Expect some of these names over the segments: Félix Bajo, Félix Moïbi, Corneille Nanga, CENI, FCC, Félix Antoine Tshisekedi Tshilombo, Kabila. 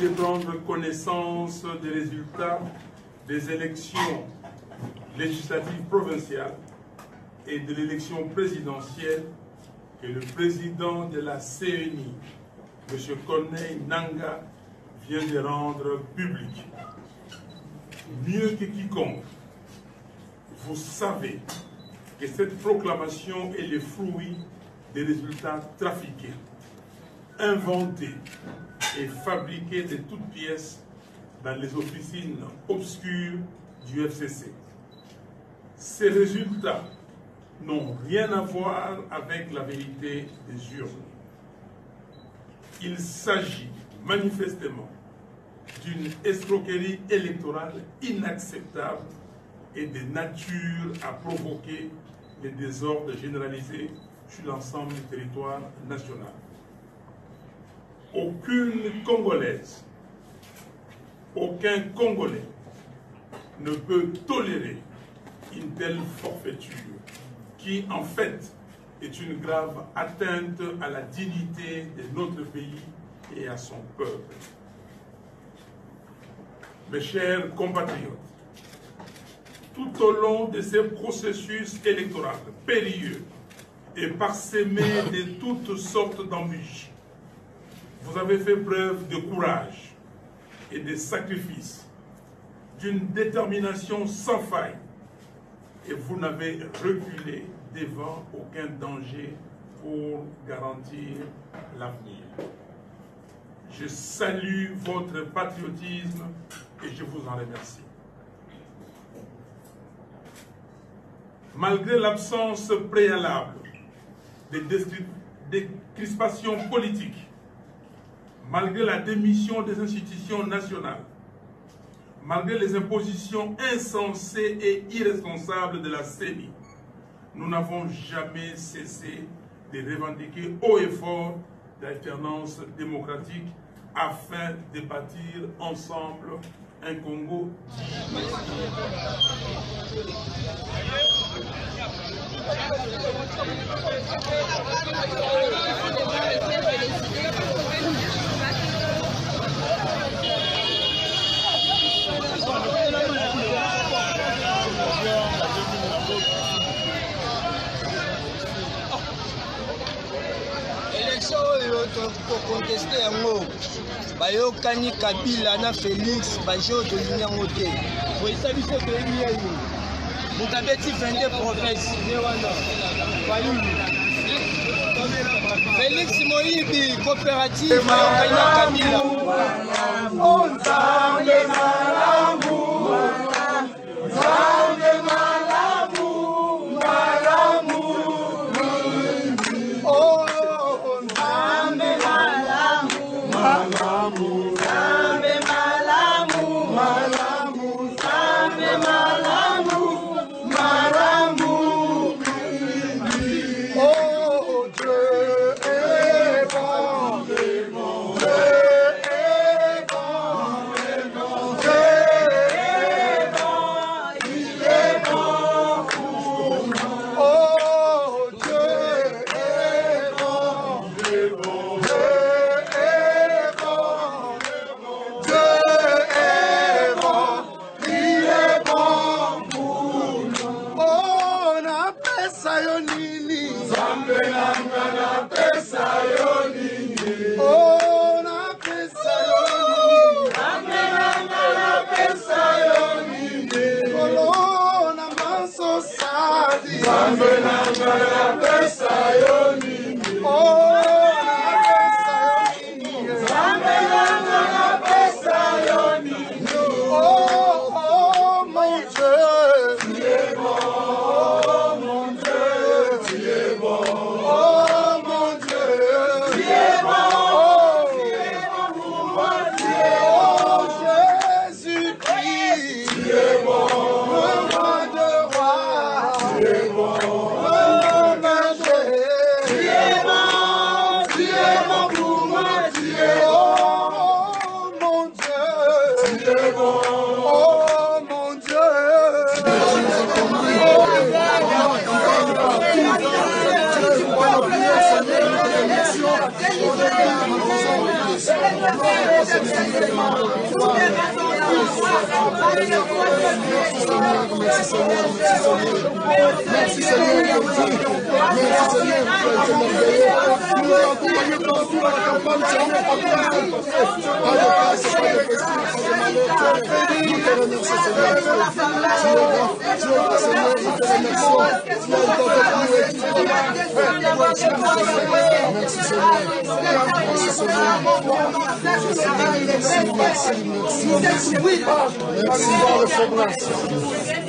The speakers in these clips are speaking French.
de prendre connaissance des résultats des élections législatives provinciales et de l'élection présidentielle que le président de la CENI, M. Corneille Nanga, vient de rendre public. Mieux que quiconque, vous savez que cette proclamation est le fruit des résultats trafiqués, inventés et fabriqués de toutes pièces dans les officines obscures du FCC. Ces résultats n'ont rien à voir avec la vérité des urnes. Il s'agit manifestement d'une escroquerie électorale inacceptable et de nature à provoquer les désordres généralisés sur l'ensemble du territoire national. Aucune Congolaise, aucun Congolais ne peut tolérer une telle forfaiture qui, en fait, est une grave atteinte à la dignité de notre pays et à son peuple. Mes chers compatriotes, tout au long de ce processus électoral périlleux et parsemé de toutes sortes d'embûches, vous avez fait preuve de courage et de sacrifice, d'une détermination sans faille, et vous n'avez reculé devant aucun danger pour garantir l'avenir. Je salue votre patriotisme et je vous en remercie. Malgré l'absence préalable des crispations politiques, malgré la démission des institutions nationales, malgré les impositions insensées et irresponsables de la CENI, nous n'avons jamais cessé de revendiquer haut et fort l'alternance démocratique afin de bâtir ensemble un Congo. Contester un mot. Bayokani Kabila na Félix Bajo de l'Union Moté. Vous savez ce que il y a eu. Vous avez dit 22 prophètes. Félix Moïbi, coopérative Bayokani Kabila. On s'en démarre.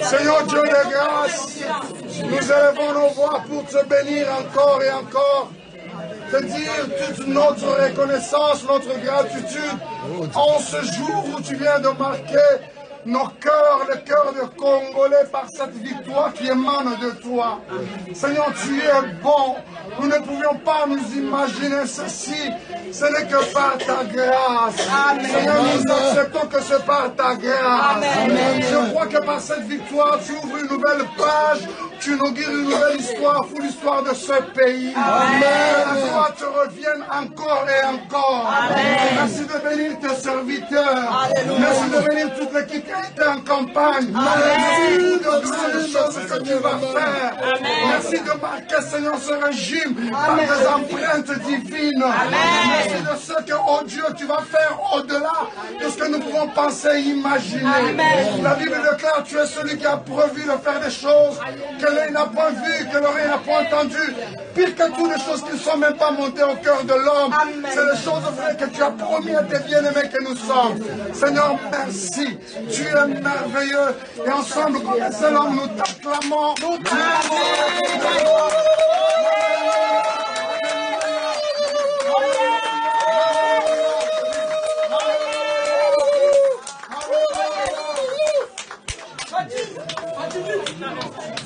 Seigneur Dieu de grâce, nous élevons nos voix pour te bénir encore et encore, te dire toute notre reconnaissance, notre gratitude en ce jour où tu viens de marquer nos cœurs, le cœur des Congolais par cette victoire qui émane de toi. Seigneur, tu es bon. Nous ne pouvions pas nous imaginer ceci. Ce n'est que par ta grâce. Amen. Seigneur, nous acceptons que c'est par ta grâce. Amen. Je crois que par cette victoire, tu ouvres une nouvelle page, tu inaugures une nouvelle histoire pour l'histoire de ce pays. Amen. Que la gloire te revienne encore et encore. Amen. Merci de bénir tes serviteurs. Alléluia. Merci de bénir toute l'équipe qui est en campagne. Amen. Merci de grandes choses que tu vas faire. Amen. Merci de marquer, Seigneur, ce régime par des empreintes divines. Amen. Merci de ce que, oh Dieu, tu vas faire au-delà de ce que nous pouvons penser et imaginer. Amen. La Bible déclare, tu es celui qui a prévu de faire des choses que l'œil n'a point vues, que l'oreille n'a point entendues. Pire que toutes les choses qui ne sont même pas montées au cœur de l'homme. C'est les choses vraies que tu as promis à tes bien-aimés que nous sommes. Seigneur, merci. Tu es merveilleux. Et ensemble, comme un seul homme, nous t'acclamons. Nous t'acclamons.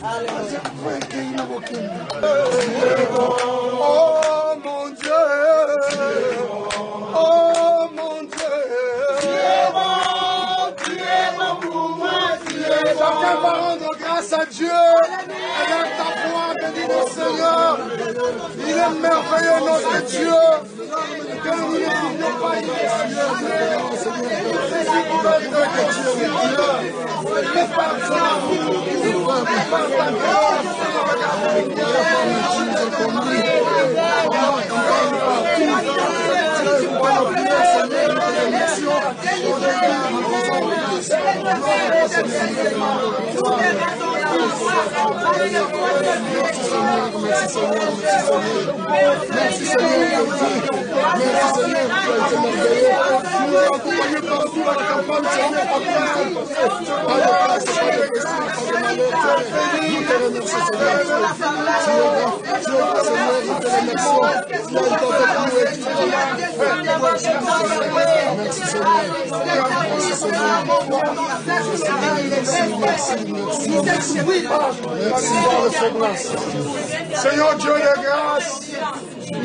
Hallelujah. va rendre grâce à Dieu. Élève ta voix, bénis le Seigneur. Il est merveilleux notre Dieu. Que nous ne pouvions pas y Seigneur Dieu de grâce, nous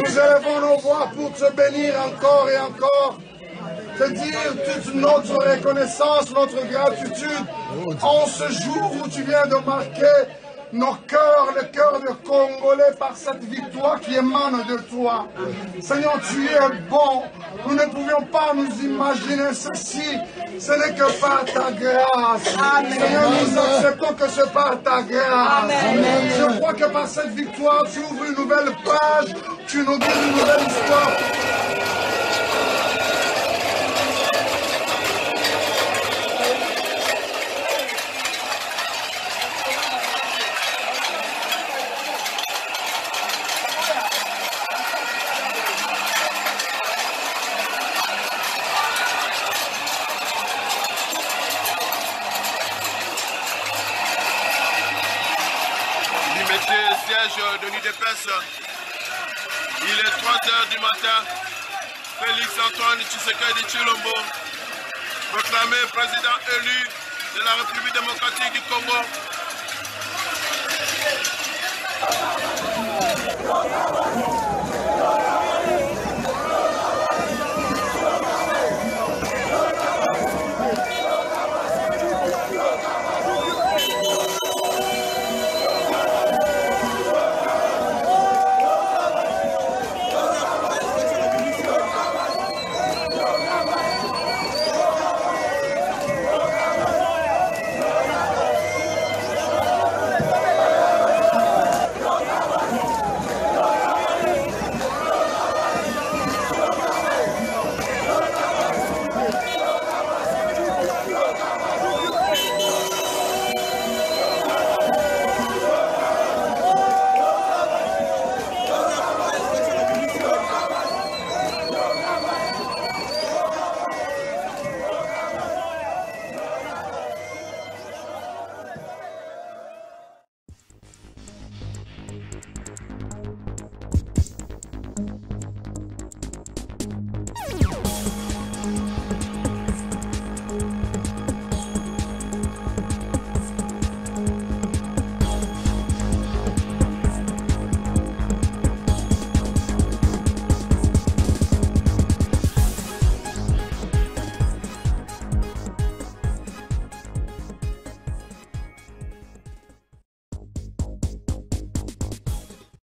élevons nos voix pour te bénir encore et encore, te dire toute notre reconnaissance, notre gratitude en ce jour où tu viens de marquer nos cœurs, le cœur des Congolais par cette victoire qui émane de toi. Seigneur, tu es bon. Nous ne pouvions pas nous imaginer ceci. Ce n'est que par ta grâce. Amen. Seigneur, nous acceptons que c'est par ta grâce. Amen. Je crois que par cette victoire, tu ouvres une nouvelle page, tu nous donnes une nouvelle histoire. De l'UDPS. Il est 3 h du matin. Félix Antoine Tshisekedi Tshilombo, proclamé président élu de la République démocratique du Congo,